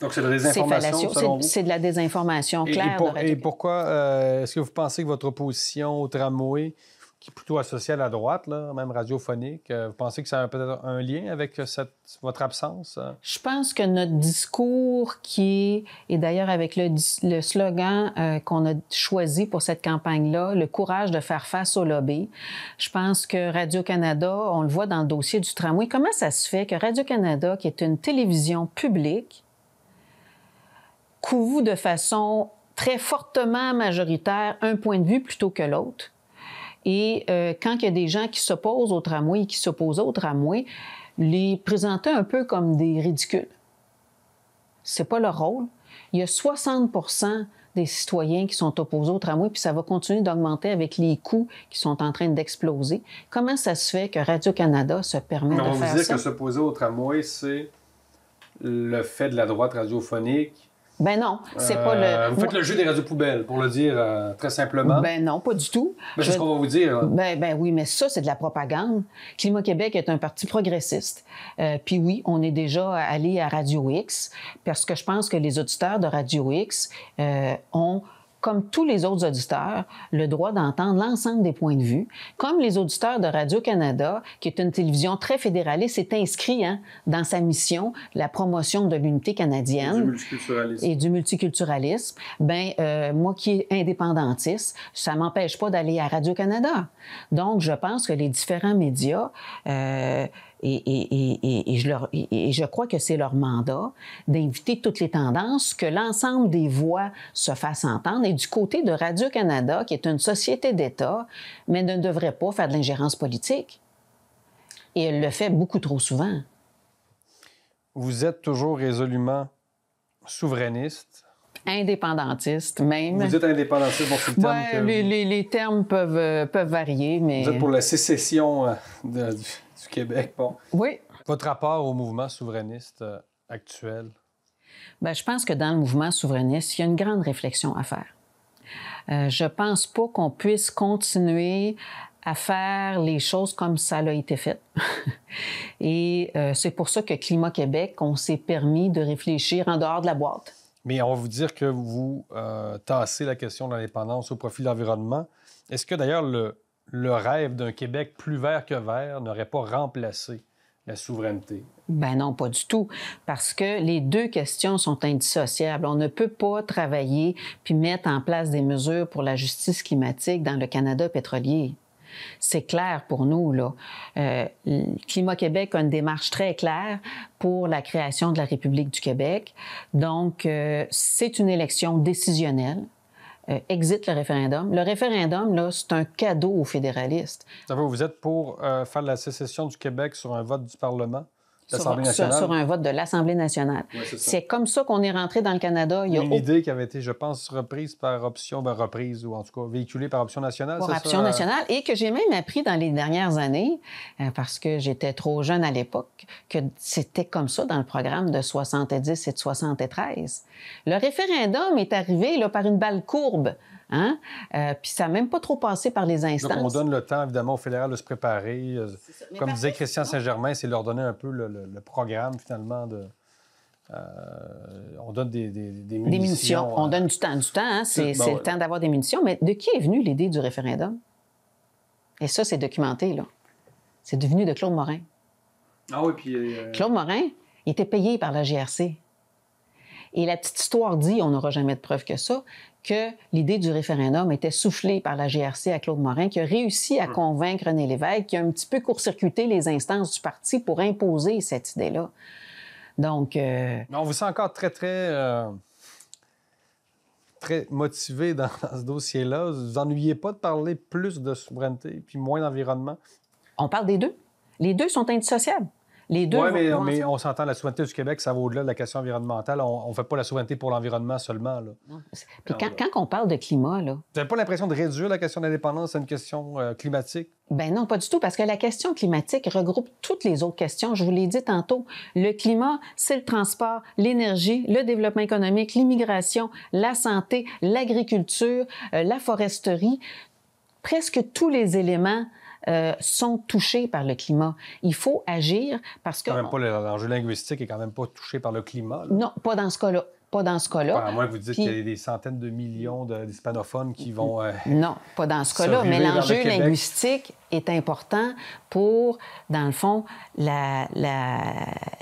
Donc, c'est de la désinformation, selon vous? C'est de la désinformation claire. Et, et, pour, et pourquoi euh, est-ce que vous pensez que votre opposition au tramway qui est plutôt associé à la droite, là, même radiophonique. Vous pensez que ça a peut-être un lien avec cette, votre absence? Je pense que notre discours qui est, et d'ailleurs avec le, le slogan euh, qu'on a choisi pour cette campagne-là, le courage de faire face au lobby, je pense que Radio-Canada, on le voit dans le dossier du tramway, comment ça se fait que Radio-Canada, qui est une télévision publique, couvre de façon très fortement majoritaire un point de vue plutôt que l'autre? Et euh, quand il y a des gens qui s'opposent au tramway et qui s'opposent au tramway, les présenter un peu comme des ridicules. C'est pas leur rôle. Il y a soixante pour cent des citoyens qui sont opposés au tramway, puis ça va continuer d'augmenter avec les coûts qui sont en train d'exploser. Comment ça se fait que Radio-Canada se permet non, de faire ça? On dit que s'opposer au tramway, c'est le fait de la droite radiophonique. Ben non, c'est euh, pas le... Vous faites Moi... le jeu des radios poubelles, pour le dire euh, très simplement. Ben non, pas du tout. Ben, c'est Je... ce qu'on va vous dire. Hein. Ben, ben oui, mais ça, c'est de la propagande. Climat Québec est un parti progressiste. Euh, puis oui, on est déjà allé à Radio X, parce que je pense que les auditeurs de Radio X euh, ont... comme tous les autres auditeurs, le droit d'entendre l'ensemble des points de vue. Comme les auditeurs de Radio-Canada, qui est une télévision très fédéraliste, est inscrit hein, dans sa mission, la promotion de l'unité canadienne. Et du multiculturalisme. Et du multiculturalisme. Bien, euh, moi qui est indépendantiste, ça ne m'empêche pas d'aller à Radio-Canada. Donc, je pense que les différents médias... Euh, Et, et, et, et, je leur, et je crois que c'est leur mandat d'inviter toutes les tendances, que l'ensemble des voix se fassent entendre. Et du côté de Radio-Canada, qui est une société d'État, mais ne devrait pas faire de l'ingérence politique. Et elle le fait beaucoup trop souvent. Vous êtes toujours résolument souverainiste. Indépendantiste, même. Vous êtes indépendantiste, bon, c'est le terme ouais, que... les, les, les termes peuvent, peuvent varier, mais... Vous êtes pour la sécession de, du... du Québec, bon. Oui. Votre rapport au mouvement souverainiste euh, actuel? Bien, je pense que dans le mouvement souverainiste, il y a une grande réflexion à faire. Euh, je pense pas qu'on puisse continuer à faire les choses comme ça l'a été fait. Et euh, c'est pour ça que Climat Québec, on s'est permis de réfléchir en dehors de la boîte. Mais on va vous dire que vous euh, tassez la question de l'indépendance au profit de l'environnement. Est-ce que, d'ailleurs, le Le rêve d'un Québec plus vert que vert n'aurait pas remplacé la souveraineté? Ben non, pas du tout, parce que les deux questions sont indissociables. On ne peut pas travailler puis mettre en place des mesures pour la justice climatique dans le Canada pétrolier. C'est clair pour nous, là. Euh, Climat Québec a une démarche très claire pour la création de la République du Québec. Donc, euh, c'est une élection décisionnelle. Euh, exit le référendum. Le référendum, là, c'est un cadeau aux fédéralistes. Vous êtes pour euh, faire la sécession du Québec sur un vote du Parlement, de l'Assemblée nationale? Sur, sur un vote de l'Assemblée nationale. Ouais, c'est comme ça qu'on est rentré dans le Canada. Il y a une idée qui avait été, je pense, reprise par option, ben reprise, ou en tout cas véhiculée par option nationale. Par option ça, nationale, euh... et que j'ai même appris dans les dernières années, euh, parce que j'étais trop jeune à l'époque, que c'était comme ça dans le programme de soixante-dix et de soixante-treize. Le référendum est arrivé là, par une balle courbe. Hein? Euh, puis ça n'a même pas trop passé par les instances. Donc, on donne le temps, évidemment, au fédéral de se préparer. Comme disait Christian Saint-Germain, c'est leur donner un peu le, le, le programme, finalement, de... Euh, on donne des, des, des munitions. Des munitions. On euh... donne du temps. Du temps, hein? C'est bon, le temps d'avoir des munitions. Mais de qui est venue l'idée du référendum? Et ça, c'est documenté, là. C'est devenu de Claude Morin. Ah oui, puis... Euh... Claude Morin, il était payé par la G R C. Et la petite histoire dit, on n'aura jamais de preuve que ça, que l'idée du référendum était soufflée par la G R C à Claude Morin, qui a réussi à convaincre René Lévesque, qui a un petit peu court-circuité les instances du parti pour imposer cette idée-là. Donc... Euh... On vous sent encore très, très... Euh... très motivé dans ce dossier-là. Vous vous ennuyez pas de parler plus de souveraineté puis moins d'environnement? On parle des deux. Les deux sont indissociables. Oui, mais, mais on s'entend, la souveraineté du Québec, ça va au-delà de la question environnementale. On ne fait pas la souveraineté pour l'environnement seulement. Là. Non. Puis quand, quand on parle de climat... Là... Vous n'avez pas l'impression de réduire la question de l'indépendance à une question euh, climatique? Bien non, pas du tout, parce que la question climatique regroupe toutes les autres questions. Je vous l'ai dit tantôt, le climat, c'est le transport, l'énergie, le développement économique, l'immigration, la santé, l'agriculture, euh, la foresterie. Presque tous les éléments... Euh, sont touchés par le climat. Il faut agir parce que... L'enjeu linguistique n'est quand même pas touché par le climat. Là. Non, pas dans ce cas-là. Pas dans ce cas-là. Enfin, moi, vous dites Puis... qu'il y a des centaines de millions d'hispanophones qui vont... Euh, non, pas dans ce cas-là, mais l'enjeu linguistique est important pour, dans le fond, la, la,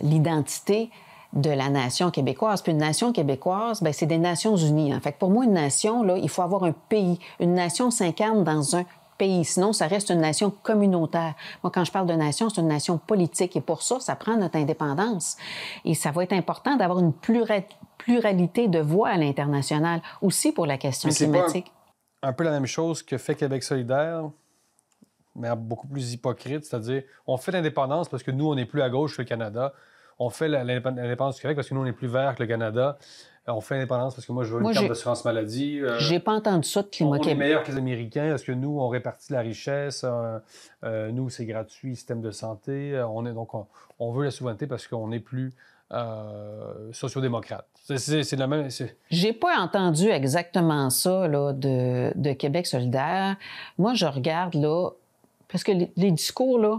l'identité de la nation québécoise. Puis une nation québécoise, bien, c'est des Nations unies. En fait, pour moi, une nation, là, il faut avoir un pays. Une nation s'incarne dans un pays. Sinon, ça reste une nation communautaire. Moi, quand je parle de nation, c'est une nation politique. Et pour ça, ça prend notre indépendance. Et ça va être important d'avoir une pluralité de voix à l'international, aussi pour la question mais climatique. C'est pas un, un peu la même chose que fait Québec solidaire, mais beaucoup plus hypocrite. C'est-à-dire, on fait l'indépendance parce que nous, on est plus à gauche que le Canada. On fait l'indépendance du Québec parce que nous, on est plus vert que le Canada. On fait l'indépendance parce que moi, je veux moi, une carte d'assurance maladie. Euh, J'ai pas entendu ça de Climat Québec. On est meilleur que les Américains parce que nous, on répartit la richesse. Euh, euh, nous, c'est gratuit, système de santé. Euh, on est, donc, on, on veut la souveraineté parce qu'on n'est plus euh, sociodémocrate. C'est, c'est, c'est la même... C'est... J'ai pas entendu exactement ça là, de, de Québec solidaire. Moi, je regarde, là, parce que les, les discours, là,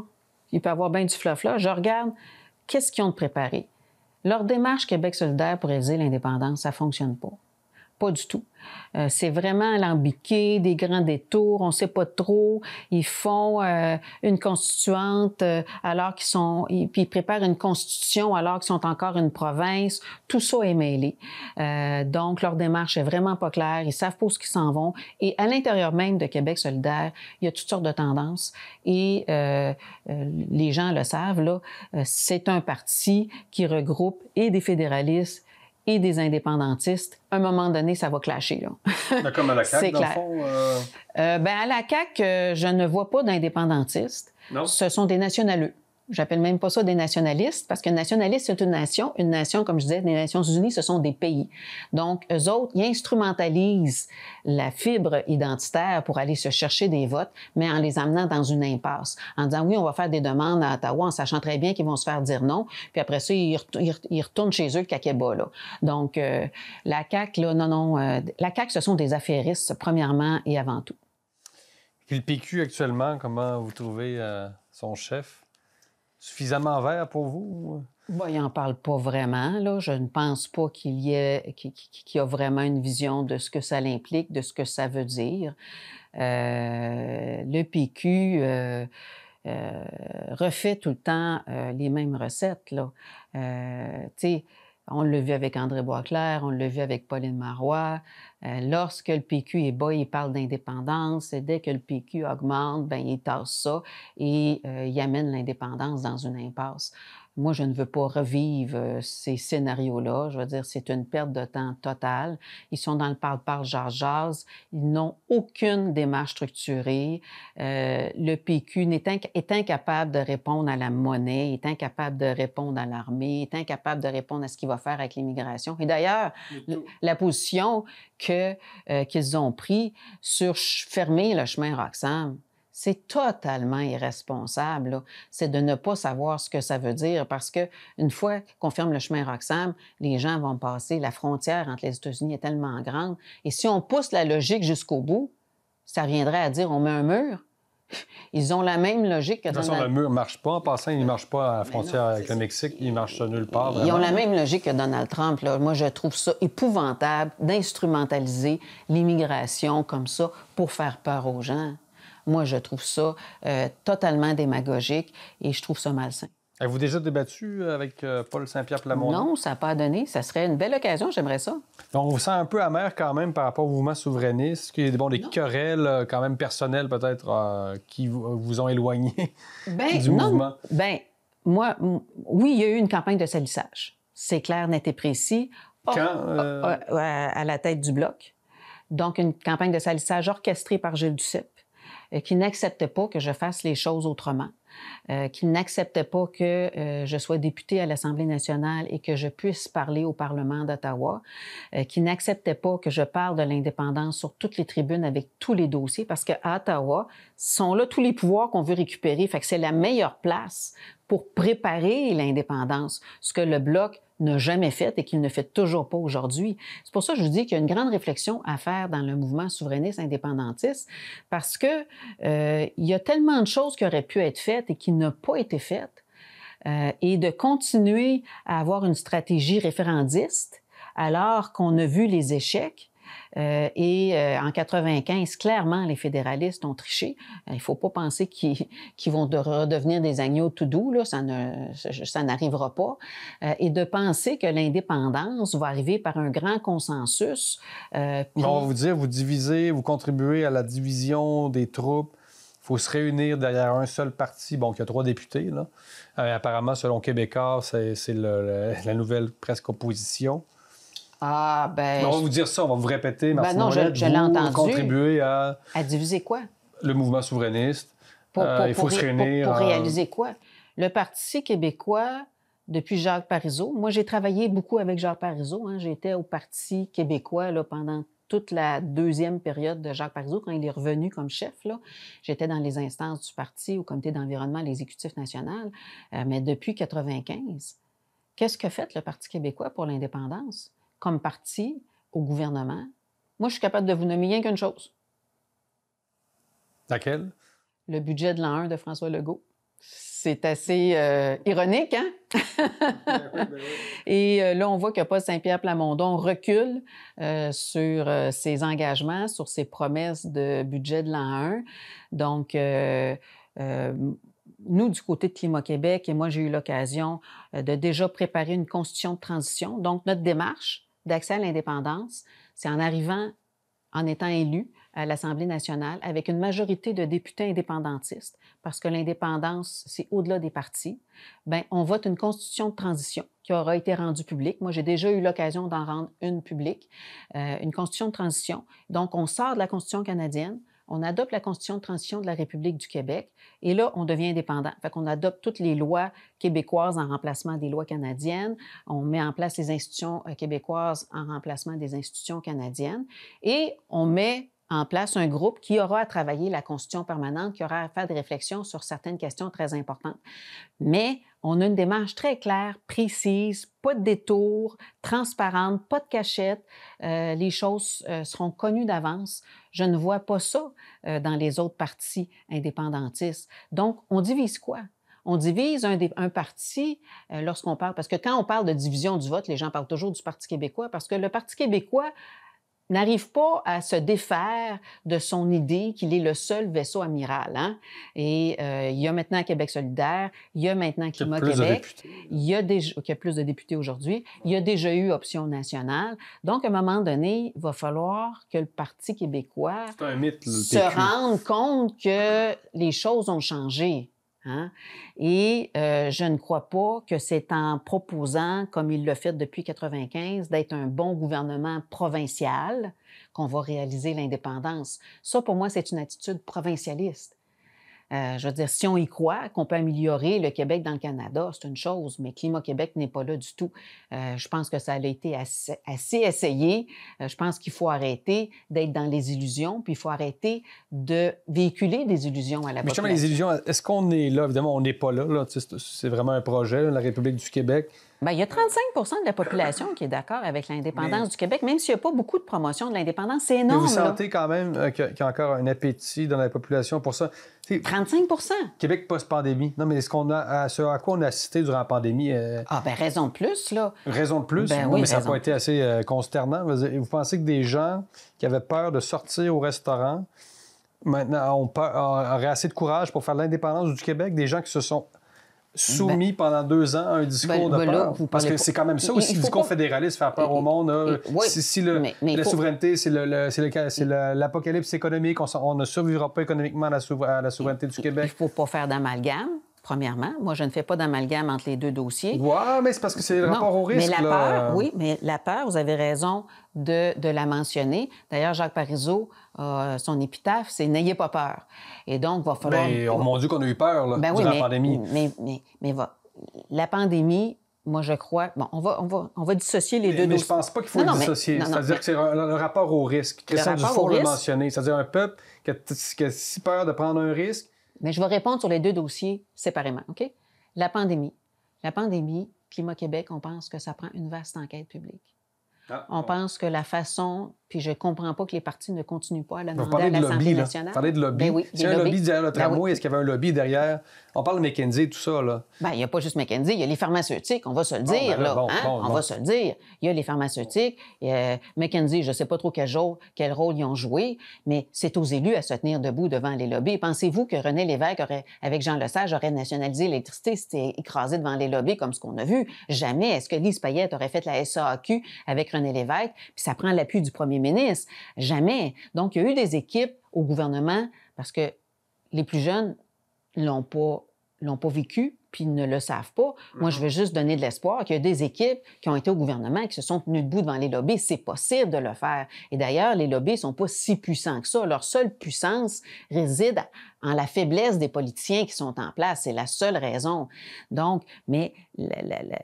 il peut y avoir bien du fluff-là. Je regarde qu'est-ce qu'ils ont de préparé. Leur démarche Québec solidaire pour réaliser l'indépendance, ça ne fonctionne pas. Pas du tout. Euh, c'est vraiment alambiqué, des grands détours, on ne sait pas trop. Ils font euh, une constituante euh, alors qu'ils sont... Ils, puis ils préparent une constitution alors qu'ils sont encore une province. Tout ça est mêlé. Euh, donc, leur démarche est vraiment pas claire. Ils savent pas où ils s'en vont. Et à l'intérieur même de Québec solidaire, il y a toutes sortes de tendances. Et euh, euh, les gens le savent, là, euh, c'est un parti qui regroupe et des fédéralistes et des indépendantistes. À un moment donné, ça va clasher, là. Comme à la C A Q, dans le fond? Euh... Euh, ben à la C A Q, euh, je ne vois pas d'indépendantistes. Non. Ce sont des nationaleux. J'appelle même pas ça des nationalistes, parce que nationaliste, c'est une nation. Une nation, comme je disais, les Nations unies, ce sont des pays. Donc, eux autres, ils instrumentalisent la fibre identitaire pour aller se chercher des votes, mais en les amenant dans une impasse. En disant, oui, on va faire des demandes à Ottawa, en sachant très bien qu'ils vont se faire dire non. Puis après ça, ils retournent chez eux le caquéba, là. Donc, euh, la C A Q, là, non, non. Euh, la C A Q, ce sont des affairistes, premièrement et avant tout. Puis le P Q, actuellement, comment vous trouvez euh, son chef? Suffisamment vert pour vous? Bon, il n'en parle pas vraiment, là. Je ne pense pas qu'il y ait, qu'il y a vraiment une vision de ce que ça l'implique, de ce que ça veut dire. Euh, le P Q euh, euh, refait tout le temps euh, les mêmes recettes, là. Euh, tu sais, on l'a vu avec André Boisclair, on l'a vu avec Pauline Marois. Euh, lorsque le P Q est bas, il parle d'indépendance. Et dès que le P Q augmente, ben il tasse ça et euh, il amène l'indépendance dans une impasse. Moi, je ne veux pas revivre euh, ces scénarios-là. Je veux dire, c'est une perte de temps totale. Ils sont dans le parle-parle, jase-jase. Ils n'ont aucune démarche structurée. Euh, le P Q n'est inc- est incapable de répondre à la monnaie, est incapable de répondre à l'armée, est incapable de répondre à ce qu'il va faire avec l'immigration. Et d'ailleurs, l- la position que, euh, qu'ils ont prise sur ch- fermer le chemin Roxham, c'est totalement irresponsable, là. C'est de ne pas savoir ce que ça veut dire parce que une fois qu'on ferme le chemin Roxham, les gens vont passer. La frontière entre les États-Unis est tellement grande. Et si on pousse la logique jusqu'au bout, ça reviendrait à dire on met un mur. Ils ont la même logique que dans... De toute façon, Donald... le mur ne marche pas. En passant, il ne marche pas à la frontière non, avec le Mexique. Il ne marche nulle part. Vraiment. Ils ont la même logique que Donald Trump, là. Moi, je trouve ça épouvantable d'instrumentaliser l'immigration comme ça pour faire peur aux gens. Moi, je trouve ça euh, totalement démagogique et je trouve ça malsain. Avez-vous déjà débattu avec euh, Paul Saint-Pierre Plamondon? Non, ça n'a pas donné. Ça serait une belle occasion, j'aimerais ça. Donc, on vous sent un peu amer quand même par rapport au mouvement souverainiste, qu'il y a bon, des non. querelles quand même personnelles peut-être euh, qui vous ont éloigné ben, du non, mouvement. Bien, moi, m- oui, il y a eu une campagne de salissage. C'est clair, net et précis. Or, quand? Euh... Or, or, or, à la tête du Bloc. Donc, une campagne de salissage orchestrée par Gilles Duceppe, qui n'acceptait pas que je fasse les choses autrement, euh, qui n'acceptait pas que euh, je sois députée à l'Assemblée nationale et que je puisse parler au Parlement d'Ottawa, euh, qui n'acceptait pas que je parle de l'indépendance sur toutes les tribunes avec tous les dossiers, parce qu'à Ottawa, sont là tous les pouvoirs qu'on veut récupérer. Fait que c'est la meilleure place pour préparer l'indépendance, ce que le Bloc n'a jamais fait et qu'il ne fait toujours pas aujourd'hui. C'est pour ça que je vous dis qu'il y a une grande réflexion à faire dans le mouvement souverainiste indépendantiste parce que euh, il y a tellement de choses qui auraient pu être faites et qui n'ont pas été faites euh, et de continuer à avoir une stratégie référendiste alors qu'on a vu les échecs. Euh, et euh, en quatre-vingt-quinze, clairement, les fédéralistes ont triché. Euh, il ne faut pas penser qu'ils qu'ils vont de redevenir des agneaux tout doux, là, ça ne, ça n'arrivera pas. Euh, et de penser que l'indépendance va arriver par un grand consensus. Euh, puis... On va vous dire, vous divisez, vous contribuez à la division des troupes. Il faut se réunir derrière un seul parti, bon, qui a trois députés, là. Euh, apparemment, selon Québécois, c'est, c'est le, la nouvelle presque opposition. Ah, ben, on va vous dire ça, on va vous répéter, Martine Ouellet, vous contribuez à... À diviser quoi? Le mouvement souverainiste. Pour, pour, euh, il faut pour, se réunir... Pour, pour réaliser quoi? Le Parti québécois, depuis Jacques Parizeau... Moi, j'ai travaillé beaucoup avec Jacques Parizeau. Hein. J'étais au Parti québécois là, pendant toute la deuxième période de Jacques Parizeau, quand il est revenu comme chef. Là, j'étais dans les instances du parti, au comité d'environnement, à l'exécutif national. Euh, mais depuis mille neuf cent quatre-vingt-quinze, qu'est-ce que fait le Parti québécois pour l'indépendance? Comme parti au gouvernement, moi, je suis capable de vous nommer rien qu'une chose. Laquelle? Le budget de l'an un de François Legault. C'est assez euh, ironique, hein? Et euh, là, on voit que Paul Saint-Pierre Plamondon recule euh, sur euh, ses engagements, sur ses promesses de budget de l'an un. Donc, euh, euh, nous, du côté de Climat Québec, et moi, j'ai eu l'occasion de déjà préparer une constitution de transition. Donc, notre démarche d'accès à l'indépendance, c'est en arrivant, en étant élu à l'Assemblée nationale, avec une majorité de députés indépendantistes, parce que l'indépendance, c'est au-delà des partis, bien, on vote une constitution de transition qui aura été rendue publique. Moi, j'ai déjà eu l'occasion d'en rendre une publique, euh, une constitution de transition. Donc, on sort de la constitution canadienne, on adopte la Constitution de transition de la République du Québec et là, on devient indépendant. Fait qu'on adopte toutes les lois québécoises en remplacement des lois canadiennes. On met en place les institutions québécoises en remplacement des institutions canadiennes et on met en place un groupe qui aura à travailler la Constitution permanente, qui aura à faire des réflexions sur certaines questions très importantes. Mais on a une démarche très claire, précise, pas de détour, transparente, pas de cachette. Euh, les choses euh, seront connues d'avance. Je ne vois pas ça euh, dans les autres partis indépendantistes. Donc, on divise quoi? On divise un, un parti euh, lorsqu'on parle... Parce que quand on parle de division du vote, les gens parlent toujours du Parti québécois, parce que le Parti québécois... n'arrive pas à se défaire de son idée qu'il est le seul vaisseau amiral. Hein? Et euh, il y a maintenant Québec solidaire, il y a maintenant Climat Québec, il y a déjà, il y a plus de députés aujourd'hui, il y a déjà eu option nationale. Donc, à un moment donné, il va falloir que le Parti québécois se rende compte que les choses ont changé. Hein? Et euh, je ne crois pas que c'est en proposant, comme il le fait depuis mille neuf cent quatre-vingt-quinze, d'être un bon gouvernement provincial qu'on va réaliser l'indépendance. Ça, pour moi, c'est une attitude provincialiste. Euh, je veux dire, si on y croit qu'on peut améliorer le Québec dans le Canada, c'est une chose, mais Climat Québec n'est pas là du tout. Euh, je pense que ça a été assez, assez essayé. Euh, je pense qu'il faut arrêter d'être dans les illusions, puis il faut arrêter de véhiculer des illusions à la population. Mais justement, les illusions, est-ce qu'on est là? Évidemment, on n'est pas là, là. C'est vraiment un projet, là, la République du Québec. Bien, il y a trente-cinq pour cent de la population qui est d'accord avec l'indépendance mais... du Québec, même s'il n'y a pas beaucoup de promotion de l'indépendance. C'est énorme. Mais vous sentez là, quand même qu'il y a encore un appétit dans la population pour ça? T'sais, trente-cinq pour cent. Québec post-pandémie. Non, mais est-ce qu'on a, ce à quoi on a assisté durant la pandémie? Euh... Ah, bien, raison de plus, là. Raison de plus? Ben, non, oui, mais ça n'a pas été assez euh, consternant. Vous pensez que des gens qui avaient peur de sortir au restaurant, maintenant, ont peur, auraient assez de courage pour faire l'indépendance du Québec? Des gens qui se sont... soumis ben, pendant deux ans à un discours ben, de ben peur. Là, vous Parce que pas... c'est quand même ça aussi, le discours pas... fédéraliste, faire peur il, au monde. Là, il, oui, si, si le, mais, mais la faut... souveraineté, c'est, le, le, c'est, le, c'est le, l'apocalypse économique, on, on ne survivra pas économiquement à la, souver- à la souveraineté il, du Québec. Il ne faut pas faire d'amalgame, premièrement. Moi, je ne fais pas d'amalgame entre les deux dossiers. Oui, mais c'est parce que c'est le rapport non, au risque. Mais la là. Peur, oui, mais la peur, vous avez raison de, de la mentionner. D'ailleurs, Jacques Parizeau, Euh, son épitaphe, c'est « N'ayez pas peur ». Et donc, il va falloir... Bien, oh mon Dieu qu'on a eu peur, là, ben durant oui, mais, la pandémie. Mais, mais, mais va... la pandémie, moi, je crois... Bon, on va, on va, on va dissocier les mais, deux... Mais dos... je pense pas qu'il faut non, le non, dissocier. Mais... C'est-à-dire mais... que c'est le rapport au risque. Christian Dufour l'a mentionné. C'est-à-dire un peuple qui a, qui a si peur de prendre un risque... Mais je vais répondre sur les deux dossiers séparément, OK? La pandémie. La pandémie, Climat Québec, on pense que ça prend une vaste enquête publique. Ah, on bon. pense que la façon... Puis je ne comprends pas que les partis ne continuent pas à le demander à l'Assemblée nationale. Vous parlez de lobby. Ben oui, il y a un lobby derrière le tramway. Ben oui. Est-ce qu'il y avait un lobby derrière? On parle de McKinsey et tout ça, là. Bien, il n'y a pas juste McKinsey. Il y a les pharmaceutiques, on va se le dire. Bon, ben là, là, bon, hein? bon, on bon. va se le dire. Il y a les pharmaceutiques. Euh, McKinsey, je ne sais pas trop quel, jour, quel rôle ils ont joué, mais c'est aux élus à se tenir debout devant les lobbies. Pensez-vous que René Lévesque, aurait, avec Jean Lesage, aurait nationalisé l'électricité, s'était écrasé devant les lobbies comme ce qu'on a vu? Jamais. Est-ce que Lise Payette aurait fait la S A A Q avec René Lévesque? Puis ça prend l'appui du premier ministre. Jamais. Donc, il y a eu des équipes au gouvernement parce que les plus jeunes l'ont pas, l'ont pas vécu puis ne le savent pas. Moi, je veux juste donner de l'espoir qu'il y a des équipes qui ont été au gouvernement et qui se sont tenues debout devant les lobbies. C'est possible de le faire. Et d'ailleurs, les lobbies ne sont pas si puissants que ça. Leur seule puissance réside en la faiblesse des politiciens qui sont en place. C'est la seule raison. Donc, mais la, la, la,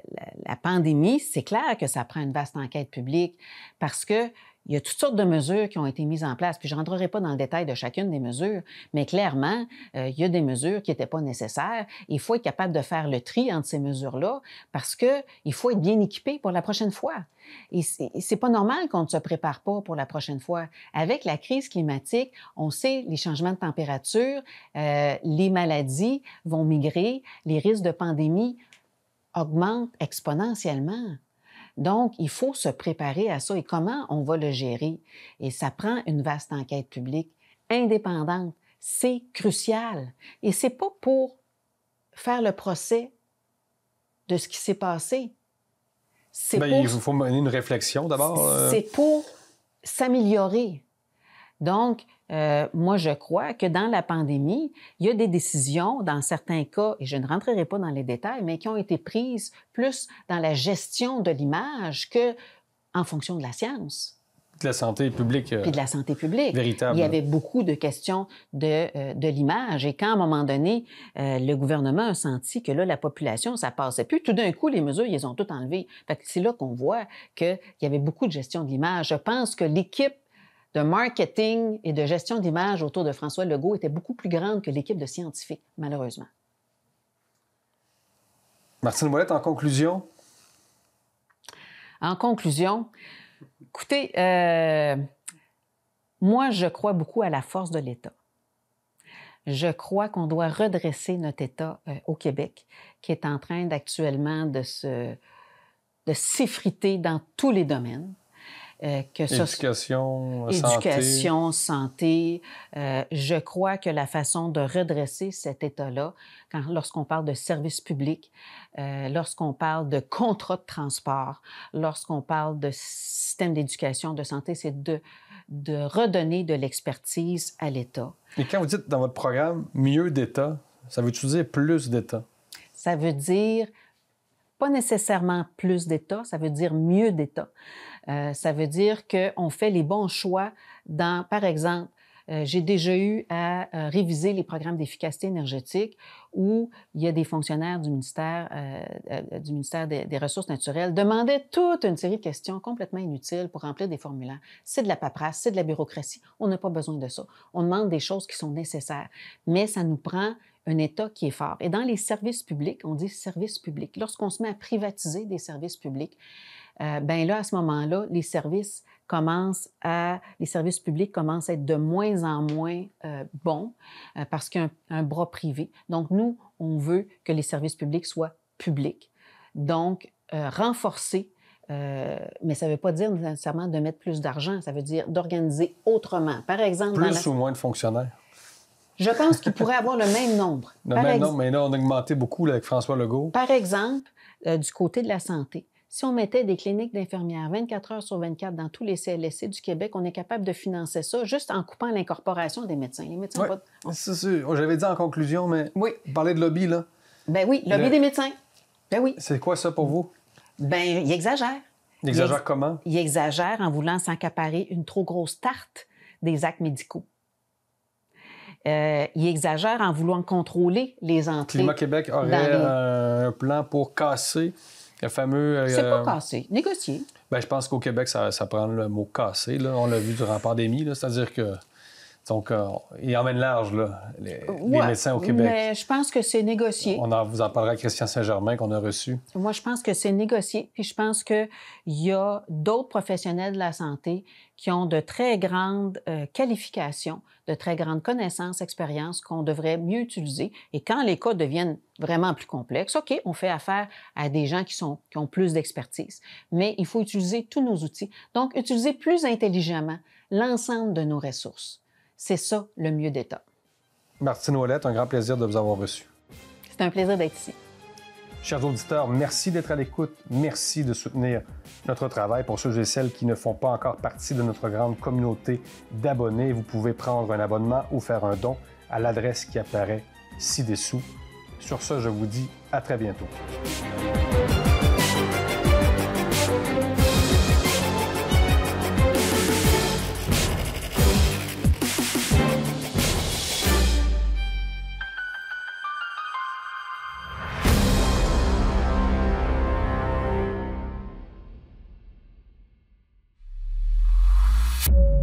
la pandémie, c'est clair que ça prend une vaste enquête publique parce que il y a toutes sortes de mesures qui ont été mises en place. Puis je ne rentrerai pas dans le détail de chacune des mesures, mais clairement, euh, il y a des mesures qui n'étaient pas nécessaires. Il faut être capable de faire le tri entre ces mesures-là parce qu'il faut être bien équipé pour la prochaine fois. Et c'est pas normal qu'on ne se prépare pas pour la prochaine fois. Avec la crise climatique, on sait les changements de température, euh, les maladies vont migrer, les risques de pandémie augmentent exponentiellement. Donc, il faut se préparer à ça. Et comment on va le gérer? Et ça prend une vaste enquête publique indépendante. C'est crucial. Et c'est pas pour faire le procès de ce qui s'est passé. C'est pour... Il faut mener une réflexion d'abord. Euh... C'est pour s'améliorer. Donc, euh, moi, je crois que dans la pandémie, il y a des décisions, dans certains cas, et je ne rentrerai pas dans les détails, mais qui ont été prises plus dans la gestion de l'image qu'en fonction de la science. De la santé publique. Euh, Puis de la santé publique. Véritable. Il y avait beaucoup de questions de, euh, de l'image. Et quand, à un moment donné, euh, le gouvernement a senti que là, la population, ça passait plus, tout d'un coup, les mesures, ils les ont toutes enlevées. Fait que c'est là qu'on voit qu'il y avait beaucoup de gestion de l'image. Je pense que l'équipe de marketing et de gestion d'image autour de François Legault était beaucoup plus grande que l'équipe de scientifiques, malheureusement. Martine Ouellet, en conclusion? En conclusion, écoutez, euh, moi, je crois beaucoup à la force de l'État. Je crois qu'on doit redresser notre État euh, au Québec, qui est en train actuellement de se, de s'effriter dans tous les domaines. Euh, que ça, éducation, éducation, santé. santé euh, je crois que la façon de redresser cet État-là, lorsqu'on parle de services publics, euh, lorsqu'on parle de contrats de transport, lorsqu'on parle de système d'éducation, de santé, c'est de, de redonner de l'expertise à l'État. Et quand vous dites dans votre programme « mieux d'État », ça veut-tu dire plus d'État? Ça veut dire... pas nécessairement plus d'État, ça veut dire mieux d'État. Euh, ça veut dire qu'on fait les bons choix dans, par exemple, euh, j'ai déjà eu à euh, réviser les programmes d'efficacité énergétique où il y a des fonctionnaires du ministère, euh, euh, du ministère des, des Ressources naturelles demandaient toute une série de questions complètement inutiles pour remplir des formulaires. C'est de la paperasse, c'est de la bureaucratie. On n'a pas besoin de ça. On demande des choses qui sont nécessaires, mais ça nous prend un État qui est fort. Et dans les services publics, on dit services publics. Lorsqu'on se met à privatiser des services publics, euh, bien là, à ce moment-là, les services commencent à, les services publics commencent à être de moins en moins euh, bons euh, parce qu'il y a un, un bras privé. Donc, nous, on veut que les services publics soient publics. Donc, euh, renforcer, euh, mais ça ne veut pas dire nécessairement de mettre plus d'argent, ça veut dire d'organiser autrement. Par exemple... Plus dans la... ou moins de fonctionnaires? Je pense qu'il pourrait avoir le même nombre. Le Par même ex... nombre, mais là, on a augmenté beaucoup là, avec François Legault. Par exemple, euh, du côté de la santé, si on mettait des cliniques d'infirmières vingt-quatre heures sur vingt-quatre dans tous les C L S C du Québec, on est capable de financer ça juste en coupant l'incorporation des médecins. Les médecins oui, pas... on... c'est sûr. J'avais dit en conclusion, mais oui. Vous parlez de lobby, là. Ben oui, lobby le... des médecins. Ben oui. C'est quoi ça pour vous? Ben, il exagère. Il exagère il... comment? Il exagère en voulant s'encaparer une trop grosse tarte des actes médicaux. Euh, il exagère en voulant contrôler les entrées. Climat Québec aurait les... euh, un plan pour casser le fameux... Euh, C'est pas casser, négocier. Bien, je pense qu'au Québec, ça, ça prend le mot « casser ». Là. On l'a vu durant la pandémie. C'est-à-dire que Donc, euh, il emmène large, là, les, ouais, les médecins au Québec. Mais je pense que c'est négocié. On en, vous en parlera à Christian Saint-Germain qu'on a reçu. Moi, je pense que c'est négocié. Puis je pense qu'il y a d'autres professionnels de la santé qui ont de très grandes euh, qualifications, de très grandes connaissances, expériences qu'on devrait mieux utiliser. Et quand les cas deviennent vraiment plus complexes, OK, on fait affaire à des gens qui, sont, qui ont plus d'expertise. Mais il faut utiliser tous nos outils. Donc, utiliser plus intelligemment l'ensemble de nos ressources. C'est ça, le mieux d'État. Martine Ouellet, un grand plaisir de vous avoir reçu. C'est un plaisir d'être ici. Chers auditeurs, merci d'être à l'écoute. Merci de soutenir notre travail. Pour ceux et celles qui ne font pas encore partie de notre grande communauté d'abonnés, vous pouvez prendre un abonnement ou faire un don à l'adresse qui apparaît ci-dessous. Sur ce, je vous dis à très bientôt. you